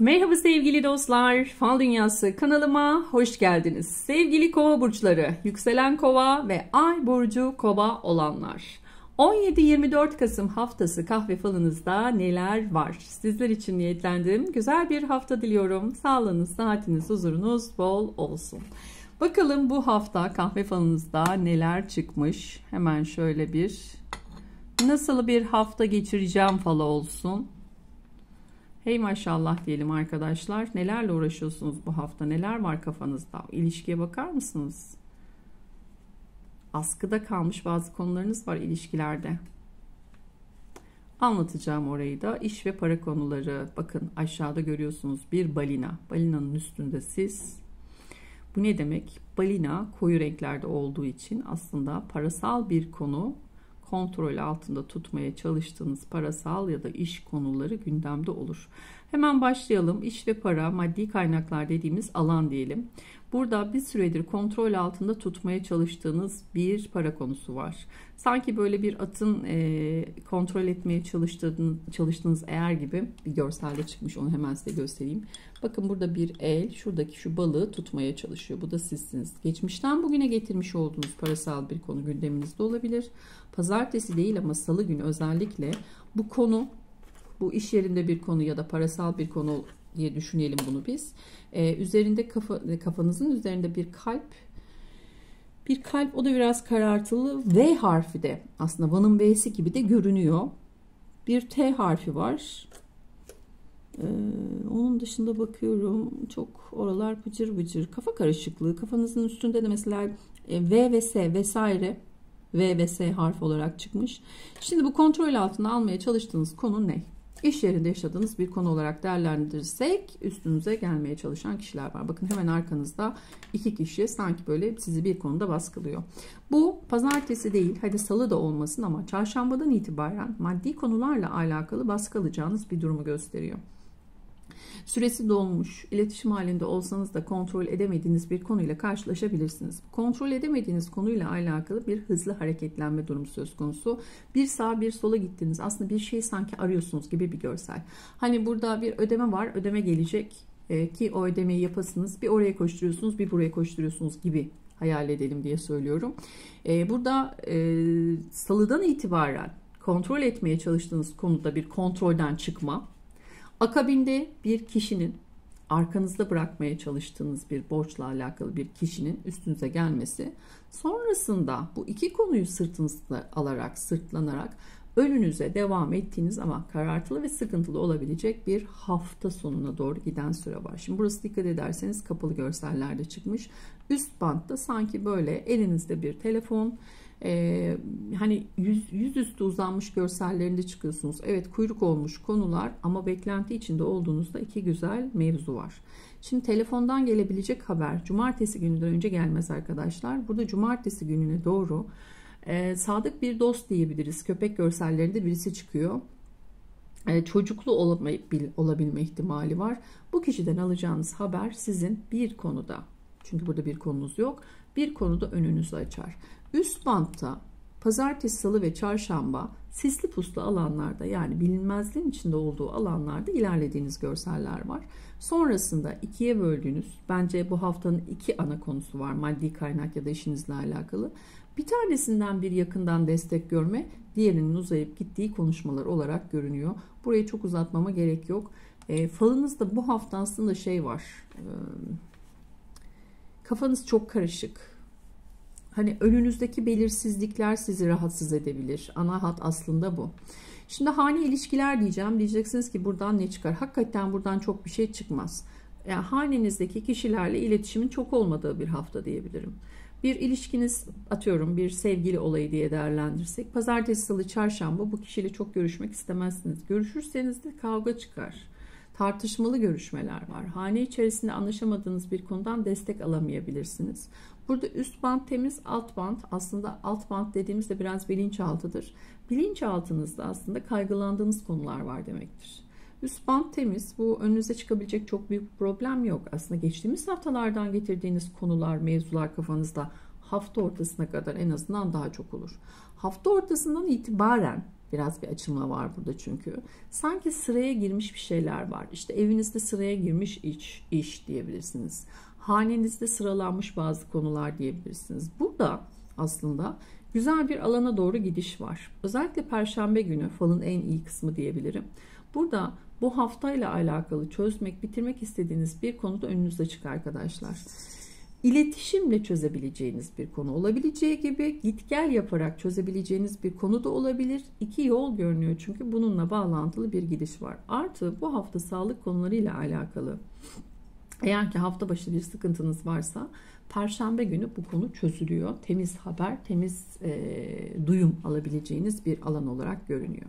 Merhaba sevgili dostlar, Fal Dünyası kanalıma hoş geldiniz. Sevgili kova burçları, yükselen kova ve ay burcu kova olanlar. 17-24 Kasım haftası kahve falınızda neler var? Sizler için niyetlendim. Güzel bir hafta diliyorum. Sağlığınız, saatiniz, huzurunuz bol olsun. Bakalım bu hafta kahve falınızda neler çıkmış? Hemen şöyle bir nasıl bir hafta geçireceğim falı olsun. Hey maşallah diyelim arkadaşlar. Nelerle uğraşıyorsunuz bu hafta? Neler var kafanızda? İlişkiye bakar mısınız? Askıda kalmış bazı konularınız var ilişkilerde. Anlatacağım orayı da. İş ve para konuları. Bakın aşağıda görüyorsunuz bir balina. Balinanın üstünde siz. Bu ne demek? Balina koyu renklerde olduğu için aslında parasal bir konu. Kontrol altında tutmaya çalıştığınız parasal ya da iş konuları gündemde olur. Hemen başlayalım. İş ve para, maddi kaynaklar dediğimiz alan diyelim. Burada bir süredir kontrol altında tutmaya çalıştığınız bir para konusu var. Sanki böyle bir atın kontrol etmeye çalıştığınız eğer gibi bir görselde çıkmış. Onu hemen size göstereyim. Bakın burada bir el şuradaki şu balığı tutmaya çalışıyor. Bu da sizsiniz. Geçmişten bugüne getirmiş olduğunuz parasal bir konu gündeminizde olabilir. Pazartesi değil ama salı günü özellikle bu konu, bu iş yerinde bir konu ya da parasal bir konu diye düşünelim bunu biz. Üzerinde kafanızın üzerinde bir kalp. Bir kalp, o da biraz karartılı. V harfi de aslında Van'ın V'si gibi de görünüyor. Bir T harfi var. Onun dışında bakıyorum çok oralar bıcır bıcır. Kafa karışıklığı. Kafanızın üstünde de mesela V ve S vesaire. V ve S harfi olarak çıkmış. Şimdi bu kontrol altına almaya çalıştığınız konu ne? İş yerinde yaşadığınız bir konu olarak değerlendirirsek üstünüze gelmeye çalışan kişiler var. Bakın hemen arkanızda iki kişi sanki böyle sizi bir konuda baskılıyor. Bu pazartesi değil, hadi salı da olmasın ama çarşambadan itibaren maddi konularla alakalı baskı alacağınız bir durumu gösteriyor. Süresi dolmuş, iletişim halinde olsanız da kontrol edemediğiniz bir konuyla karşılaşabilirsiniz. Kontrol edemediğiniz konuyla alakalı bir hızlı hareketlenme durumu söz konusu. Bir sağa bir sola gittiniz. Aslında bir şey sanki arıyorsunuz gibi bir görsel. Hani burada bir ödeme var, ödeme gelecek ki o ödemeyi yapasınız. Bir oraya koşturuyorsunuz, bir buraya koşturuyorsunuz gibi hayal edelim diye söylüyorum. Burada salıdan itibaren kontrol etmeye çalıştığınız konuda bir kontrolden çıkma. Akabinde bir kişinin arkanızda bırakmaya çalıştığınız bir borçla alakalı bir kişinin üstünüze gelmesi, sonrasında bu iki konuyu sırtınızda alarak, sırtlanarak önünüze devam ettiğiniz ama karartılı ve sıkıntılı olabilecek bir hafta sonuna doğru giden süre var. Şimdi burası dikkat ederseniz kapalı görsellerde çıkmış. Üst bantta sanki böyle elinizde bir telefon, hani yüzüstü uzanmış görsellerinde çıkıyorsunuz. Evet, kuyruk olmuş konular ama beklenti içinde olduğunuzda iki güzel mevzu var. Şimdi telefondan gelebilecek haber cumartesi gününden önce gelmez arkadaşlar. Burada cumartesi gününe doğru sadık bir dost diyebiliriz. Köpek görsellerinde birisi çıkıyor. Çocuklu olabilme ihtimali var. Bu kişiden alacağınız haber sizin bir konuda. Çünkü burada bir konunuz yok. Bir konuda önünüzü açar. Üst bantta pazartesi, salı ve çarşamba sisli puslu alanlarda, yani bilinmezliğin içinde olduğu alanlarda ilerlediğiniz görseller var. Sonrasında ikiye böldüğünüz, bence bu haftanın iki ana konusu var maddi kaynak ya da işinizle alakalı. Bir tanesinden bir yakından destek görme, diğerinin uzayıp gittiği konuşmalar olarak görünüyor. Burayı çok uzatmama gerek yok. Falınızda bu hafta aslında şey var, kafanız çok karışık. Hani önünüzdeki belirsizlikler sizi rahatsız edebilir. Ana hat aslında bu. Şimdi hane ilişkiler diyeceğim. Diyeceksiniz ki buradan ne çıkar? Hakikaten buradan çok bir şey çıkmaz. Yani hanenizdeki kişilerle iletişimin çok olmadığı bir hafta diyebilirim. Bir ilişkiniz, atıyorum bir sevgili olayı diye değerlendirirsek, pazartesi, salı, çarşamba bu kişiyle çok görüşmek istemezsiniz. Görüşürseniz de kavga çıkar. Tartışmalı görüşmeler var. Hane içerisinde anlaşamadığınız bir konudan destek alamayabilirsiniz. Burada üst bant temiz, alt bant. Aslında alt bant dediğimizde biraz bilinçaltıdır. Bilinçaltınızda aslında kaygılandığınız konular var demektir. Üst bant temiz. Bu önünüze çıkabilecek çok büyük bir problem yok. Aslında geçtiğimiz haftalardan getirdiğiniz konular, mevzular kafanızda hafta ortasına kadar en azından daha çok olur. Hafta ortasından itibaren Biraz bir açılma var burada çünkü. Sanki sıraya girmiş bir şeyler var. İşte evinizde sıraya girmiş iş diyebilirsiniz. Hanenizde sıralanmış bazı konular diyebilirsiniz. Burada aslında güzel bir alana doğru gidiş var. Özellikle Perşembe günü falın en iyi kısmı diyebilirim. Burada bu haftayla alakalı çözmek, bitirmek istediğiniz bir konuda önünüze açık arkadaşlar. İletişimle çözebileceğiniz bir konu olabileceği gibi git gel yaparak çözebileceğiniz bir konu da olabilir. İki yol görünüyor çünkü bununla bağlantılı bir gidiş var. Artı bu hafta sağlık konularıyla alakalı. Eğer ki hafta başı bir sıkıntınız varsa Perşembe günü bu konu çözülüyor. Temiz haber, temiz duyum alabileceğiniz bir alan olarak görünüyor.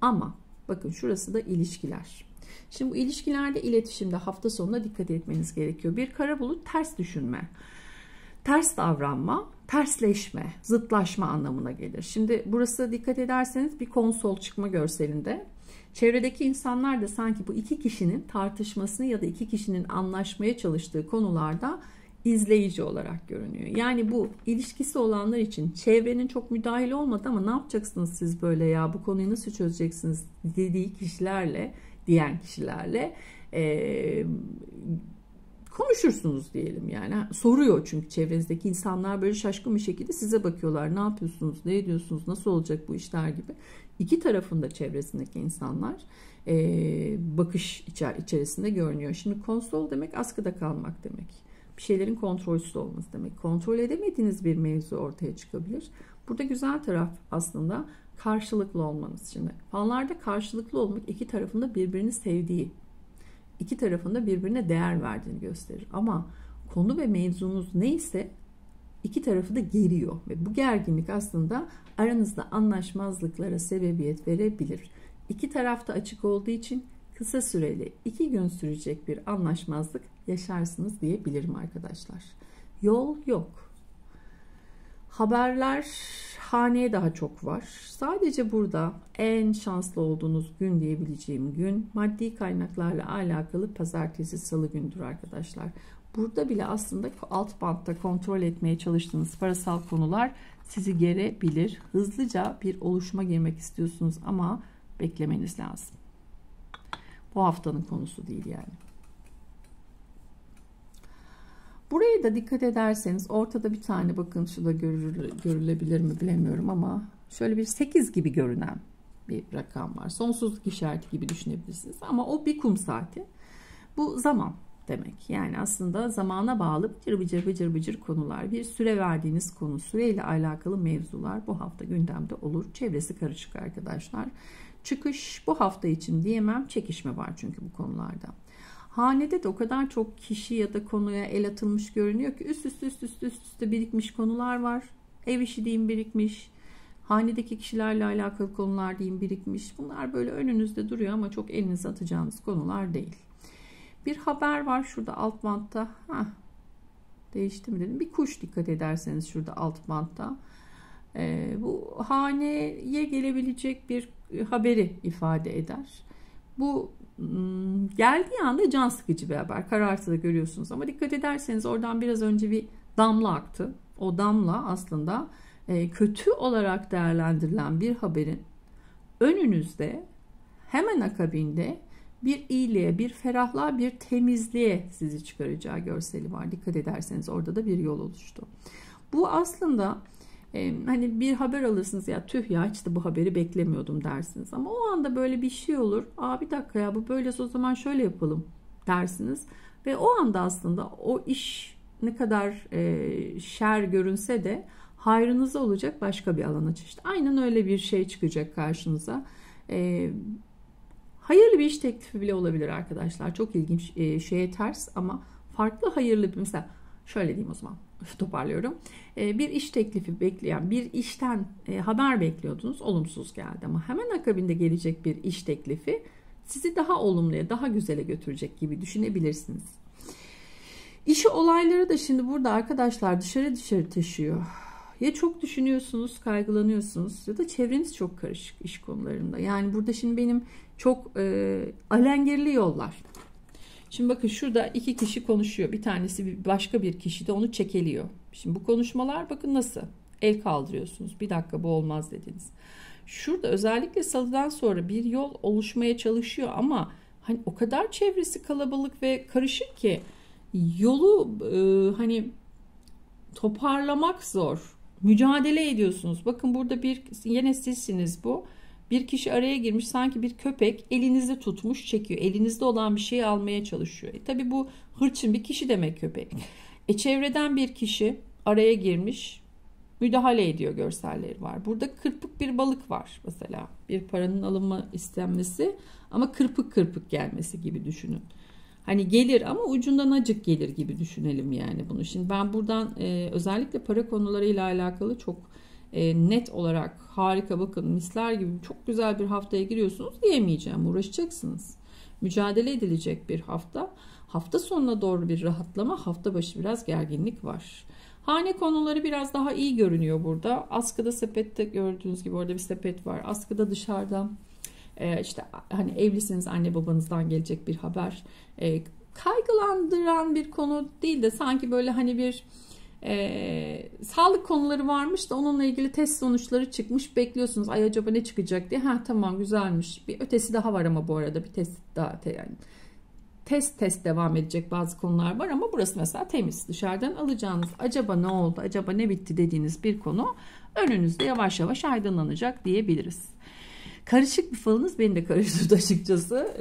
Ama bakın şurası da ilişkiler. Şimdi bu ilişkilerde, iletişimde hafta sonuna dikkat etmeniz gerekiyor. Bir kara bulut ters düşünme, ters davranma, tersleşme, zıtlaşma anlamına gelir. Şimdi burası dikkat ederseniz bir konsol çıkma görselinde. Çevredeki insanlar da sanki bu iki kişinin tartışmasını ya da iki kişinin anlaşmaya çalıştığı konularda izleyici olarak görünüyor. Yani bu ilişkisi olanlar için çevrenin çok müdahil olmadı ama ne yapacaksınız siz böyle ya bu konuyu nasıl çözeceksiniz dediği kişilerle, diyen kişilerle konuşursunuz diyelim yani. Soruyor çünkü çevrenizdeki insanlar böyle şaşkın bir şekilde size bakıyorlar. Ne yapıyorsunuz, ne ediyorsunuz, nasıl olacak bu işler gibi. İki tarafında çevresindeki insanlar bakış içerisinde görünüyor. Şimdi konsol demek askıda kalmak demek. Bir şeylerin kontrolsüz olması demek. Kontrol edemediğiniz bir mevzu ortaya çıkabilir. Burada güzel taraf aslında karşılıklı olmanız. Şimdi fallarda karşılıklı olmak iki tarafında birbirini sevdiği, iki tarafında birbirine değer verdiğini gösterir. Ama konu ve mevzunuz neyse iki tarafı da geriyor. Ve bu gerginlik aslında aranızda anlaşmazlıklara sebebiyet verebilir. İki taraf da açık olduğu için kısa süreli 2 gün sürecek bir anlaşmazlık yaşarsınız diyebilirim arkadaşlar. Yol yok. Haberler haneye daha çok var. Sadece burada en şanslı olduğunuz gün diyebileceğim gün maddi kaynaklarla alakalı pazartesi, salı gündür arkadaşlar. Burada bile aslında alt bantta kontrol etmeye çalıştığınız parasal konular sizi gerebilir. Hızlıca bir oluşuma girmek istiyorsunuz ama beklemeniz lazım. Bu haftanın konusu değil yani. Buraya da dikkat ederseniz ortada bir tane bakın şurada görülebilir mi bilemiyorum ama şöyle bir 8 gibi görünen bir rakam var. Sonsuzluk işareti gibi düşünebilirsiniz ama o bir kum saati. Bu zaman demek. Yani aslında zamana bağlı bıcır bıcır konular, bir süre verdiğiniz konu, süreyle alakalı mevzular bu hafta gündemde olur. Çevresi karışık arkadaşlar. Çıkış bu hafta için diyemem, çekişme var çünkü bu konularda. Hanede de o kadar çok kişi ya da konuya el atılmış görünüyor ki üst üste birikmiş konular var. Ev işi diyeyim birikmiş, hanedeki kişilerle alakalı konular diyeyim birikmiş. Bunlar böyle önünüzde duruyor ama çok elinize atacağınız konular değil. Bir haber var şurada alt bantta. Değişti mi dedim. Bir kuş dikkat ederseniz şurada alt bantta. Bu haneye gelebilecek bir haberi ifade eder. Bu geldiği anda can sıkıcı bir haber. Karartı da görüyorsunuz ama dikkat ederseniz oradan biraz önce bir damla aktı. O damla aslında kötü olarak değerlendirilen bir haberin önünüzde hemen akabinde bir iyiliğe, bir ferahlığa, bir temizliğe sizi çıkaracağı görseli var. Dikkat ederseniz orada da bir yol oluştu. Bu aslında hani bir haber alırsınız ya tüh ya işte bu haberi beklemiyordum dersiniz. Ama o anda böyle bir şey olur. Aa bir dakika ya bu böylesi o zaman şöyle yapalım dersiniz. Ve o anda aslında o iş ne kadar şer görünse de hayrınıza olacak başka bir alan açıldı. İşte aynen öyle bir şey çıkacak karşınıza. Hayırlı bir iş teklifi bile olabilir arkadaşlar. Çok ilginç şeye ters ama farklı hayırlı bir mesela şöyle diyeyim o zaman toparlıyorum. Bir iş teklifi bekleyen bir işten haber bekliyordunuz olumsuz geldi ama hemen akabinde gelecek bir iş teklifi sizi daha olumluya daha güzele götürecek gibi düşünebilirsiniz. İşi olayları da şimdi burada arkadaşlar dışarı taşıyor. Ya çok düşünüyorsunuz, kaygılanıyorsunuz ya da çevreniz çok karışık iş konularında. Yani burada şimdi benim çok alengirli yollar. Şimdi bakın şurada 2 kişi konuşuyor. Bir tanesi başka bir kişi de onu çekeliyor. Şimdi bu konuşmalar bakın nasıl? El kaldırıyorsunuz. Bir dakika bu olmaz dediniz. Şurada özellikle salıdan sonra bir yol oluşmaya çalışıyor ama hani o kadar çevresi kalabalık ve karışık ki yolu hani toparlamak zor. Mücadele ediyorsunuz. Bakın burada bir yine sizsiniz bu. Bir kişi araya girmiş, sanki bir köpek elinizi tutmuş çekiyor. Elinizde olan bir şeyi almaya çalışıyor. Tabii bu hırçın bir kişi demek köpek. Çevreden bir kişi araya girmiş, müdahale ediyor görselleri var. Burada kırpık bir balık var mesela. Bir paranın alınma istenmesi ama kırpık kırpık gelmesi gibi düşünün. Hani gelir ama ucundan acık gelir gibi düşünelim yani bunu. Şimdi ben buradan özellikle para konularıyla alakalı çok net olarak harika, bakın misler gibi çok güzel bir haftaya giriyorsunuz diyemeyeceğim. Uğraşacaksınız. Mücadele edilecek bir hafta. Hafta sonuna doğru bir rahatlama, hafta başı biraz gerginlik var. Hane konuları biraz daha iyi görünüyor burada. Askıda, sepette gördüğünüz gibi orada bir sepet var. Askıda dışarıdan işte hani evlisiniz, anne babanızdan gelecek bir haber. Kaygılandıran bir konu değil de sanki böyle hani bir sağlık konuları varmış da onunla ilgili test sonuçları çıkmış, bekliyorsunuz ay acaba ne çıkacak diye. Ha tamam, güzelmiş, bir ötesi daha var ama bu arada bir test daha, yani test devam edecek bazı konular var ama burası mesela temiz. Dışarıdan alacağınız acaba ne oldu, acaba ne bitti dediğiniz bir konu önünüzde yavaş yavaş aydınlanacak diyebiliriz. Karışık bir falınız beni de karıştırdı açıkçası.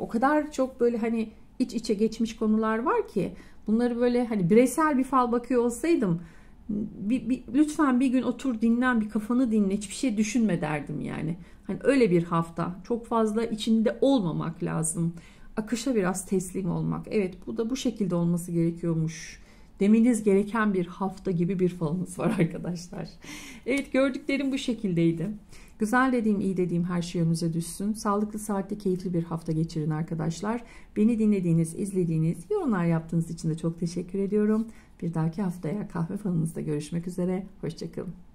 O kadar çok böyle hani iç içe geçmiş konular var ki bunları böyle hani bireysel bir fal bakıyor olsaydım lütfen bir gün otur dinlen, bir kafanı dinle, hiçbir şey düşünme derdim yani. Hani öyle bir hafta, çok fazla içinde olmamak lazım. Akışa biraz teslim olmak. Evet, bu da bu şekilde olması gerekiyormuş demeniz gereken bir hafta gibi bir falınız var arkadaşlar. Evet, gördüklerim bu şekildeydi. Güzel dediğim, iyi dediğim her şey önünüze düşsün. Sağlıklı, saatli, keyifli bir hafta geçirin arkadaşlar. Beni dinlediğiniz, izlediğiniz, yorumlar yaptığınız için de çok teşekkür ediyorum. Bir dahaki haftaya kahve falınızda görüşmek üzere. Hoşçakalın.